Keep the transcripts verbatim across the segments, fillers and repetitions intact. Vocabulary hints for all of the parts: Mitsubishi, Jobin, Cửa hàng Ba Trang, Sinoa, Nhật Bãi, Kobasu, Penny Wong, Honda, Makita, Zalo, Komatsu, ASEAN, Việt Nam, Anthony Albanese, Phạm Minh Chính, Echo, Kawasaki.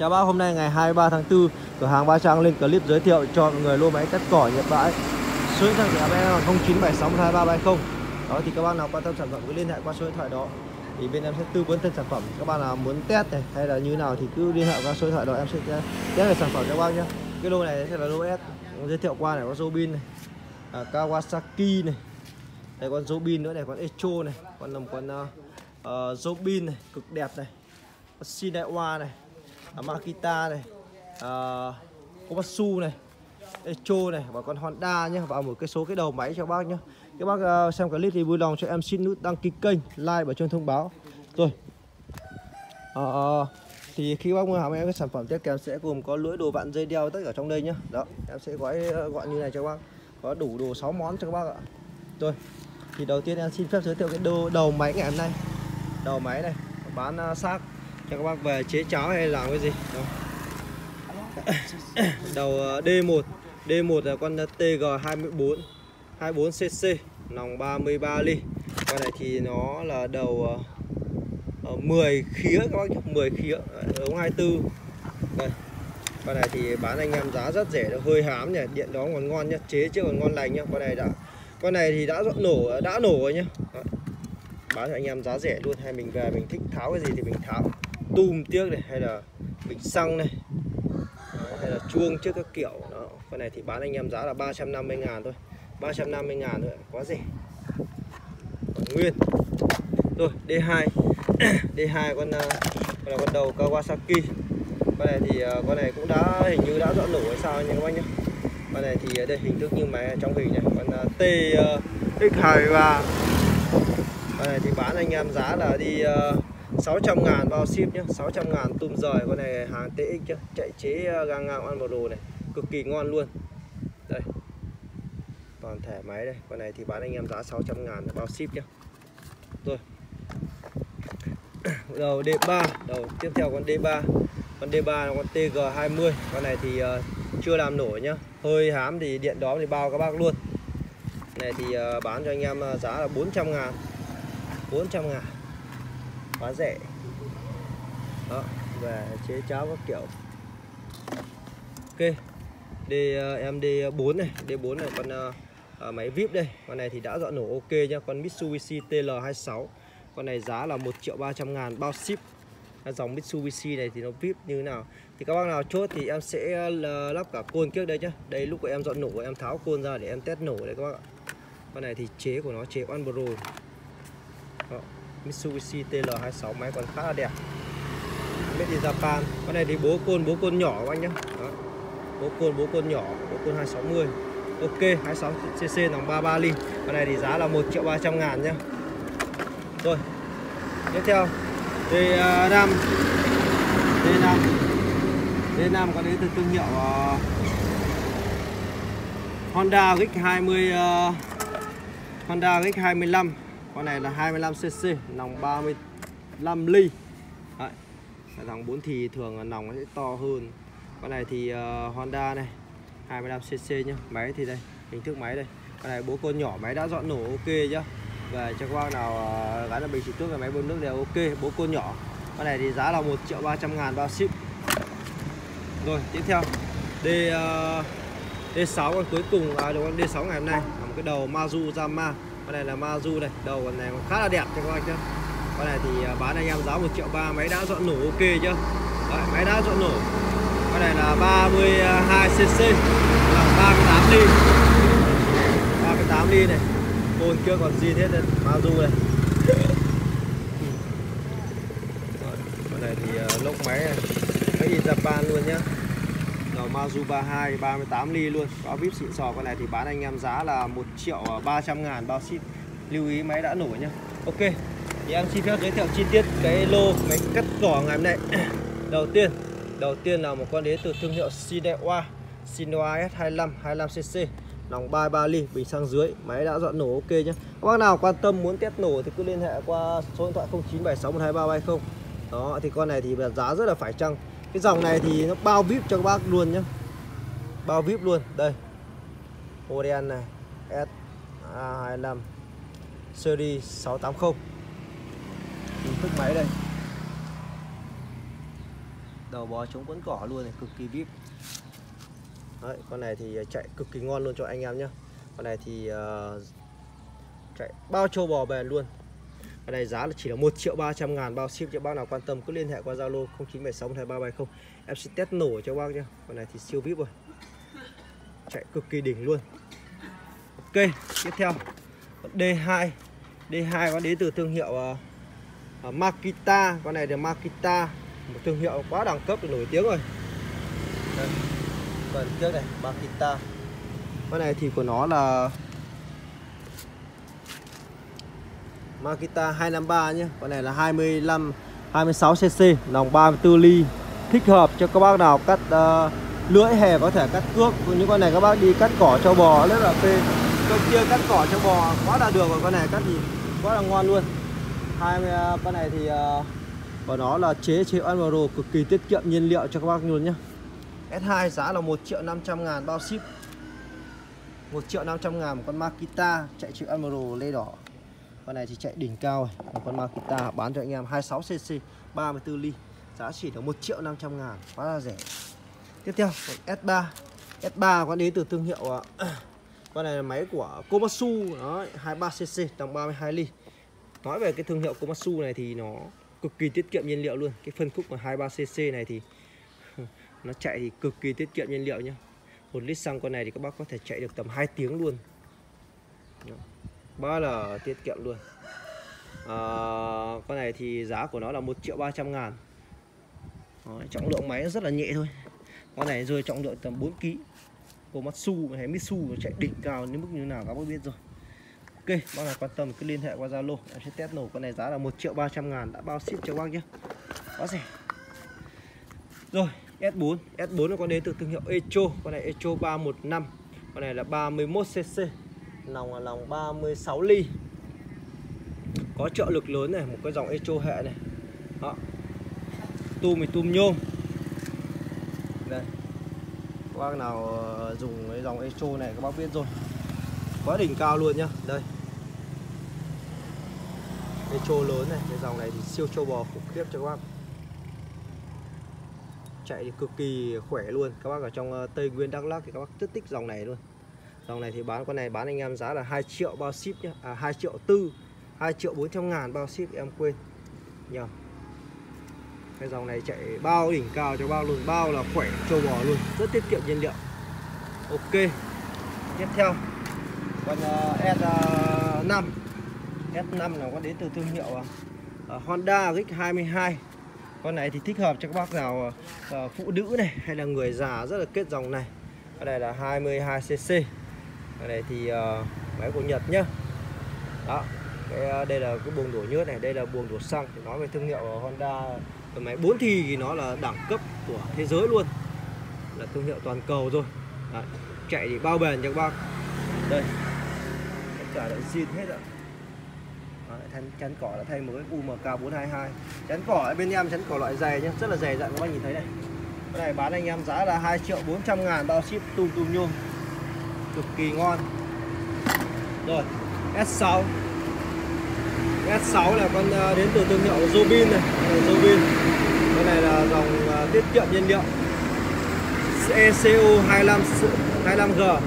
Chào bác, hôm nay ngày hai mươi ba tháng tư, cửa hàng Ba Trang lên clip giới thiệu cho người lô máy cắt cỏ Nhật bãi. Số điện thoại của em không chín bảy sáu một hai ba ba không. Đó thì các bác nào quan tâm sản phẩm cứ liên hệ qua số điện thoại đó. Thì bên em sẽ tư vấn thân sản phẩm. Các bạn nào muốn test này hay là như nào thì cứ liên hệ qua số điện thoại đó, em sẽ test về sản phẩm cho các bác nhé. Cái lô này sẽ là lô S. Giới thiệu qua này có Jobin này, à, Kawasaki này. Đây con Jobin nữa này, con Echo này, còn làm con uh, uh, Jobin này, cực đẹp này. Con Sinoa này. À, Makita này, à, Kobasu này, Echo này và con Honda nhé. Và một cái số cái đầu máy cho bác nhé. Các bác uh, xem clip thì vui lòng cho em xin nút đăng ký kênh, like và chuông thông báo. Rồi à, à, thì khi bác mua hàng em cái sản phẩm tiếp kèm sẽ gồm có lưỡi đồ vặn, dây đeo, tất cả trong đây nhé. Đó, em sẽ gói gọn như này cho bác, có đủ đồ sáu món cho các bác ạ. Rồi thì đầu tiên em xin phép giới thiệu cái đồ, đầu máy ngày hôm nay. Đầu máy này bán uh, xác cho các bác về chế cháo hay làm cái gì. Đó. Đầu D một, D một là con T G hai bốn, hai mươi bốn xê xê, nòng ba mươi ba ly. Con này thì nó là đầu uh, mười khía các bác, mười khía, ống hai mươi tư. Đây. Con này thì bán anh em giá rất rẻ, nó hơi hám nhỉ, điện đó còn ngon nhá, chế chứ còn ngon lành nhá. Con này đã con này thì đã nổ đã nổ rồi nhá. Đó. Bán cho anh em giá rẻ luôn, hay mình về mình thích tháo cái gì thì mình tháo tum tiếc này, hay là bình xăng này. Đấy, hay là chuông trước các kiểu. Đó, con này thì bán anh em giá là ba trăm năm mươi ngàn thôi, ba trăm năm mươi ngàn thôi, quá rẻ còn nguyên. Rồi D hai D hai con, con là con đầu Kawasaki. Con này thì con này cũng đã hình như đã dọn nổ hay sao nha các bác nhá. Con này thì đây hình thức như máy trong hình này, con T X hai ba. Con này thì bán anh em giá là đi uh, sáu trăm ngàn vào ship nhé, sáu trăm ngàn tum rời. Con này hàng tê ích nhá, chạy chế uh, gang ngang ăn vào đồ này, cực kỳ ngon luôn. Đây, toàn thẻ máy đây. Con này thì bán anh em giá sáu trăm ngàn bao ship nhé. Rồi đầu D ba, đầu tiếp theo con D ba. Con D ba là con T G hai mươi. Con này thì uh, chưa làm nổi nhá, hơi hám thì điện đó thì bao các bác luôn. Con này thì uh, bán cho anh em uh, giá là bốn trăm ngàn, bốn trăm ngàn, quá rẻ. Đó, về chế cháo các kiểu. Ok, đi em D bốn này, D bốn này con uh, máy víp đây. Con này thì đã dọn nổ ok nhá, con Mitsubishi T L hai mươi sáu. Con này giá là một triệu ba trăm ngàn bao ship. Dòng Mitsubishi này thì nó víp như thế nào thì các bác nào chốt thì em sẽ lắp cả côn trước đây nhá. Đây lúc của em dọn nổ em tháo côn ra để em test nổ đấy các bác ạ. Con này thì chế của nó chế on pro. Đó, Mitsubishi T L hai mươi sáu, máy còn khá là đẹp, made in Japan. Con này thì bố côn bố côn nhỏ các anh nhé. Đó, bố côn bố côn nhỏ, bố côn hai sáu mươi, ok, hai mươi sáu xê xê, nòng ba mươi ba ly. Con này thì giá là một triệu ba trăm ngàn nhé. Rồi tiếp theo D năm, D năm D năm con đấy từ thương hiệu uh, Honda X hai mươi, uh, Honda X hai mươi lăm. Con này là hai mươi lăm xê xê, nòng ba mươi lăm ly. Đấy, dòng bốn thì thường là nòng nó sẽ to hơn. Con này thì uh, Honda này, hai mươi lăm xê xê nhá. Máy thì đây, hình thức máy đây. Con này bố con nhỏ, máy đã dọn nổ ok nhá. Về cho các bác nào uh, gái là bình xịt nước, máy bơm nước đều ok, bố con nhỏ. Con này thì giá là một triệu ba trăm ngàn bao ship. Rồi, tiếp theo D, uh, D sáu con cuối cùng, à, con D sáu ngày hôm nay là một cái đầu Mazuyama. Con này là Mazu này, đầu con này còn khá là đẹp cho các anh chứ. Con này thì bán anh em giá một triệu ba, máy đã dọn nổ ok chứ. Đấy, máy đã dọn nổ. Con này là ba mươi hai xê xê, là ba mươi tám ly, ba mươi tám ly này. Côn kia còn gì thế này, Mazu này. Rồi, con này thì lốc máy này, máy in Japan luôn nhá. Đầu Mazu ba mươi hai, ba mươi tám ly luôn, có víp xịn sò. Con này thì bán anh em giá là một triệu ba trăm ngàn bao ship. Lưu ý máy đã nổ nhá. Ok, thì em xin phép giới thiệu chi tiết cái lô máy cắt cỏ ngày hôm nay. Đầu tiên Đầu tiên là một con đế từ thương hiệu Sinoa, Sinoa S hai mươi lăm, hai mươi lăm xê xê, nòng ba mươi ba ly, bình xăng dưới. Máy đã dọn nổ ok nhá. Các bác nào quan tâm muốn test nổ thì cứ liên hệ qua số điện thoại không chín bảy sáu một hai ba ba không. Đó, thì con này thì giá rất là phải chăng. Cái dòng này thì nó bao víp cho các bác luôn nhé, bao víp luôn. Đây, ô đen này, S hai mươi lăm series sáu tám mươi, hình thức máy đây. đầu bó chống quấn cỏ luôn này, cực kỳ vip. Đấy, con này thì chạy cực kỳ ngon luôn cho anh em nhé. Con này thì uh, chạy bao trâu bò bền luôn. Ở đây giá là chỉ là một triệu ba trăm ngàn bao ship, cho bác nào quan tâm cứ liên hệ qua Zalo không chín bảy sáu hai ba bảy không. Em sẽ test nổ cho bác nhé. Con này thì siêu vip rồi, chạy cực kỳ đỉnh luôn. Ok, tiếp theo đê hai. đê hai nó đến từ thương hiệu uh, Makita. Con này là Makita, một thương hiệu quá đẳng cấp, nổi tiếng rồi. Đây, phần trước này Makita. Con này thì của nó là Makita hai năm ba nhé. Con này là hai mươi lăm hai mươi sáu xê xê, lòng ba mươi tư ly, thích hợp cho các bác nào cắt uh, lưỡi hè, có thể cắt cước. Những con này các bác đi cắt cỏ cho bò rất là phê. Con kia cắt cỏ cho bò quá là được rồi, con này cắt gì quá là ngon luôn. Hai con này thì uh, của nó là chế chế Euro, cực kỳ tiết kiệm nhiên liệu cho các bác luôn nhé. ét hai giá là một triệu năm trăm ngàn bao ship. một triệu năm trăm ngàn một con Makita chạy chữ Euro lê đỏ. Con này thì chạy đỉnh cao rồi. Một con Makita bán cho anh em hai mươi sáu xê xê ba mươi tư ly, giá chỉ là một triệu năm trăm ngàn, quá là rẻ. Tiếp theo ét ba. ét ba con đến từ thương hiệu uh, con này là máy của Komatsu, hai mươi ba xê xê, tầm ba mươi hai ly. Nói về cái thương hiệu Komatsu này thì nó cực kỳ tiết kiệm nhiên liệu luôn. Cái phân khúc của hai mươi ba xê xê này thì nó chạy thì cực kỳ tiết kiệm nhiên liệu nhá. Một lít xăng con này thì các bác có thể chạy được tầm hai tiếng luôn. Bá là tiết kiệm luôn. À, con này thì giá của nó là một triệu ba trăm ngàn. Đó, trọng lượng máy rất là nhẹ thôi. Con này rơi trọng lượng tầm bốn ki lô gam. Komatsu hay Mitsubishi chạy đỉnh cao đến mức như nào các bác biết rồi. Ok, bác nào quan tâm cứ liên hệ qua Zalo, em sẽ test nổ. Con này giá là một triệu ba trăm ngàn, đã bao ship cho bác nhé, quá rẻ. Rồi ét bốn. ét bốn nó có đến từ thương hiệu Echo. Con này Echo ba một năm. Con này là ba mươi mốt xê xê, lòng là lòng ba mươi sáu ly, có trợ lực lớn này. Một cái dòng Echo hệ này đó, tum thì tum nhôm. Đây, bác nào dùng cái dòng Echo này các bác biết rồi, quá đỉnh cao luôn nhá. Đây, Echo lớn này, cái dòng này thì siêu trâu bò khủng khiếp cho các bác, chạy thì cực kỳ khỏe luôn. Các bác ở trong Tây Nguyên, Đắk Lắk thì các bác rất thích dòng này luôn. Dòng này thì bán, con này bán anh em giá là hai triệu bao ship nhá. À, hai triệu tư, hai triệu bốn trăm ngàn bao ship, em quên nhầm. Cái dòng này chạy bao đỉnh cao cho bao luôn, bao là khỏe trâu bò luôn, rất tiết kiệm nhiên liệu. Ok, tiếp theo con uh, ét năm. ét năm là con đến từ thương hiệu uh, Honda X hai mươi hai. Con này thì thích hợp cho các bác nào uh, phụ nữ này hay là người già rất là kết dòng này. Con này là hai mươi hai xê xê. Con này thì uh, máy của Nhật nhá. Đó, cái, uh, đây là cái buồng đổ nhớt này, đây là buồng đổ xăng. Nói về thương hiệu Honda, cái máy bốn thì thì nó là đẳng cấp của thế giới luôn, là thương hiệu toàn cầu rồi. Đấy, chạy thì bao bền cho các bác. Đây, tất cả đã zin hết rồi. Đấy, chắn cỏ đã thay một cái U M K bốn hai hai. Chắn cỏ bên em, chắn cỏ loại dày nhé, rất là dày dặn các bác nhìn thấy đây. Cái này bán anh em giá là hai triệu bốn trăm ngàn bao ship, tum tum nhôm, cực kỳ ngon. Rồi ét sáu. ét sáu là con đến từ thương hiệu Jobin này, Jobin. Con này là dòng tiết kiệm nhiên liệu Eco hai mươi lăm hai mươi lăm gờ,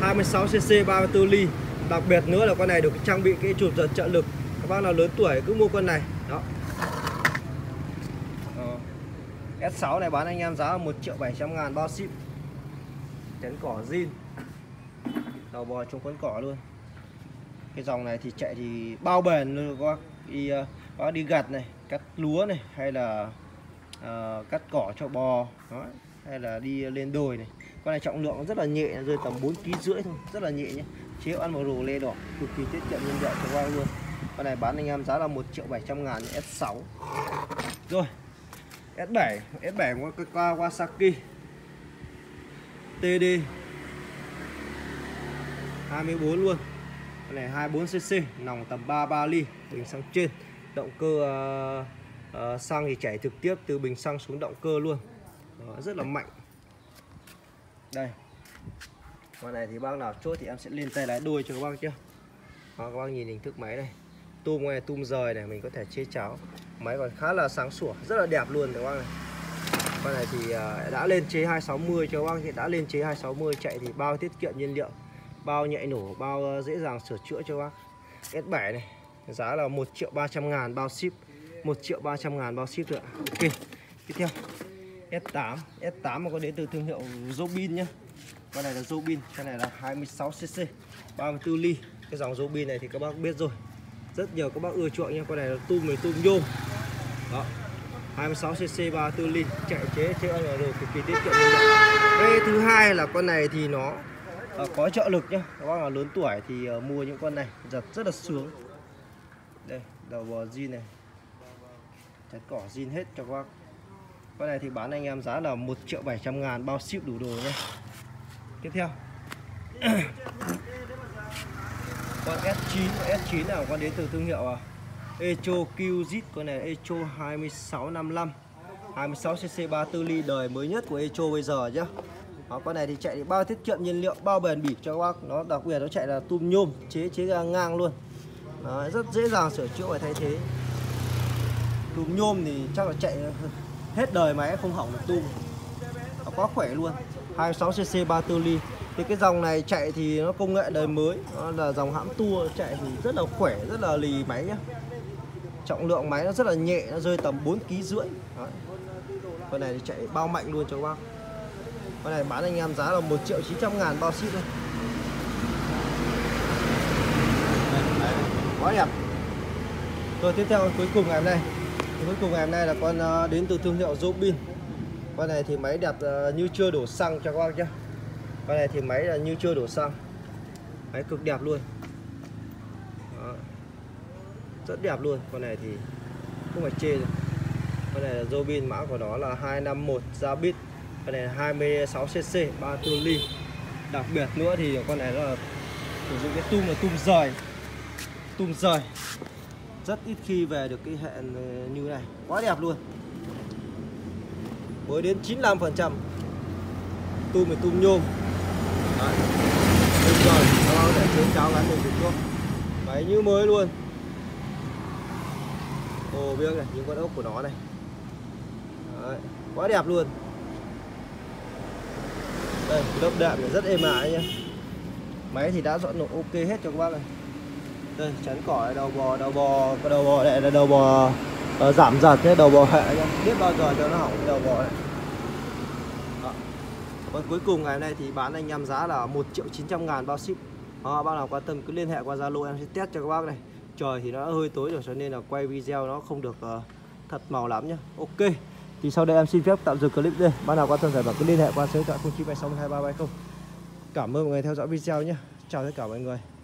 hai mươi sáu xê xê, ba mươi tư ly. Đặc biệt nữa là con này được trang bị cái chụp giật trợ lực. Các bác nào lớn tuổi cứ mua con này. Đó. Ờ. ét sáu này bán anh em giá là một triệu bảy trăm ngàn bao ship. Chén cỏ zin, đầu bò chống quấn cỏ luôn. Cái dòng này thì chạy thì bao bền luôn, có đi, có đi gặt này, cắt lúa này, hay là uh, cắt cỏ cho bò đó, hay là đi lên đồi này. Con này trọng lượng rất là nhẹ, rơi tầm bốn ki lô gam rưỡi thôi, rất là nhẹ nhé. Chế ăn màu rù lê đỏ, cực kỳ tiết kiệm nhiên liệu cho các bác luôn. Con này bán anh em giá là một triệu bảy trăm ngàn, ét sáu. Rồi ét bảy. ét bảy có Kawasaki tê đê hai mươi bốn luôn. Con này hai mươi bốn xê xê, nòng tầm ba mươi ba ly, bình xăng trên. Động cơ uh, uh, xăng thì chảy trực tiếp từ bình xăng xuống động cơ luôn. Đó, rất là mạnh. Đây, con này thì bác nào chốt thì em sẽ lên tay lái đuôi cho các bác chưa. Đó, các bác nhìn hình thức máy này, tum ngoài tum rời này, mình có thể chế cháo. Máy còn khá là sáng sủa, rất là đẹp luôn các bác này. Con này thì đã lên chế hai sáu mươi cho các bác, hiện đã lên chế hai sáu mươi chạy thì bao tiết kiệm nhiên liệu, bao nhạy nổ, bao dễ dàng sửa chữa cho các bác. S bảy này giá là một triệu ba trăm ngàn bao ship, một triệu ba trăm ngàn bao ship rồi ạ. Ok, tiếp theo S tám, S tám mà có đến từ thương hiệu Jobin nhá. Con này là Jobin, con này là hai mươi sáu xê xê, ba mươi tư ly. Cái dòng Jobin này thì các bác biết rồi, rất nhiều các bác ưa chuộng nha. Con này là tum với tum nhôm đó, hai mươi sáu xê xê, ba mươi tư ly, chạy chế chế rồi cực kỳ tiết kiệm. Cái thứ hai là con này thì nó uh, có trợ lực nhá. Các bác là lớn tuổi thì uh, mua những con này giật rất là sướng. Đây, đầu bò zin này, chặt cỏ zin hết cho các bác. Con này thì bán anh em giá là một triệu bảy trăm ngàn bao ship đủ đồ nhé. Tiếp theo con S chín, S chín là con đến từ thương hiệu à? Echo Qz, con này Echo hai mươi sáu năm mươi lăm, hai mươi sáu xê xê, ba mươi tư ly, đời mới nhất của Echo bây giờ nhá. Đó, con này thì chạy thì bao tiết kiệm nhiên liệu, bao bền bỉ cho các bác. Nó đặc biệt nó chạy là tum nhôm, chế chế ngang luôn. Đó, rất dễ dàng sửa chữa và thay thế. Tum nhôm thì chắc là chạy hết đời máy không hỏng được, tum quá khỏe luôn. Hai mươi sáu xê xê, ba mươi tư ly thì cái dòng này chạy thì nó công nghệ đời mới, nó là dòng hãm tua, chạy thì rất là khỏe, rất là lì máy nhá. Trọng lượng máy nó rất là nhẹ, nó rơi tầm bốn ký rưỡi. Con này thì chạy bao mạnh luôn cho các bác. Con này bán anh em giá là một triệu chín trăm ngàn bao ship thôi. Quá đẹp. Rồi tiếp theo cuối cùng ngày hôm nay, cuối cùng ngày hôm nay là con đến từ thương hiệu Jobin. Con này thì máy đẹp như chưa đổ xăng cho các bác nhé. Con này thì máy là như chưa đổ xăng, máy cực đẹp luôn. Đó, rất đẹp luôn. Con này thì không phải chê rồi. Con này là Jobin, mã của nó là hai năm một ra bit. Con này là hai mươi sáu xê xê, ba mươi tư ly. Đặc biệt nữa thì con này nó là sử dụng cái tum là tum rời, tum rời. Rất ít khi về được cái hệ như này, quá đẹp luôn. Mới đến chín mươi lăm phần trăm tum với tum nhôm. Đấy, đúng rồi, nó để chén cháo gắn được đúng không? Máy như mới luôn. Ồ biếc này, những con ốc của nó này. Đấy, quá đẹp luôn. Đây, lớp đệm rất êm ái nhá. Máy thì đã dọn nổ ok hết cho các bác này. Đây, chắn cỏ này, đầu bò, đầu bò, cái đầu bò này là đầu bò Ờ, giảm giật thế, đầu bò hệ nhá, biết bao giờ cho nó hỏng cái đầu bò này. Còn cuối cùng ngày hôm nay thì bán anh em giá là một triệu chín trăm ngàn bao ship. Đó, bác nào quan tâm cứ liên hệ qua Zalo, em sẽ test cho các bác này. Trời thì nó hơi tối rồi cho nên là quay video nó không được uh, thật màu lắm nhá. Ok, thì sau đây em xin phép tạm dừng clip đây. Bác nào quan tâm giải bảo cứ liên hệ qua số điện thoại không chín bảy sáu hai ba ba không. Cảm ơn mọi người theo dõi video nhé. Chào tất cả mọi người.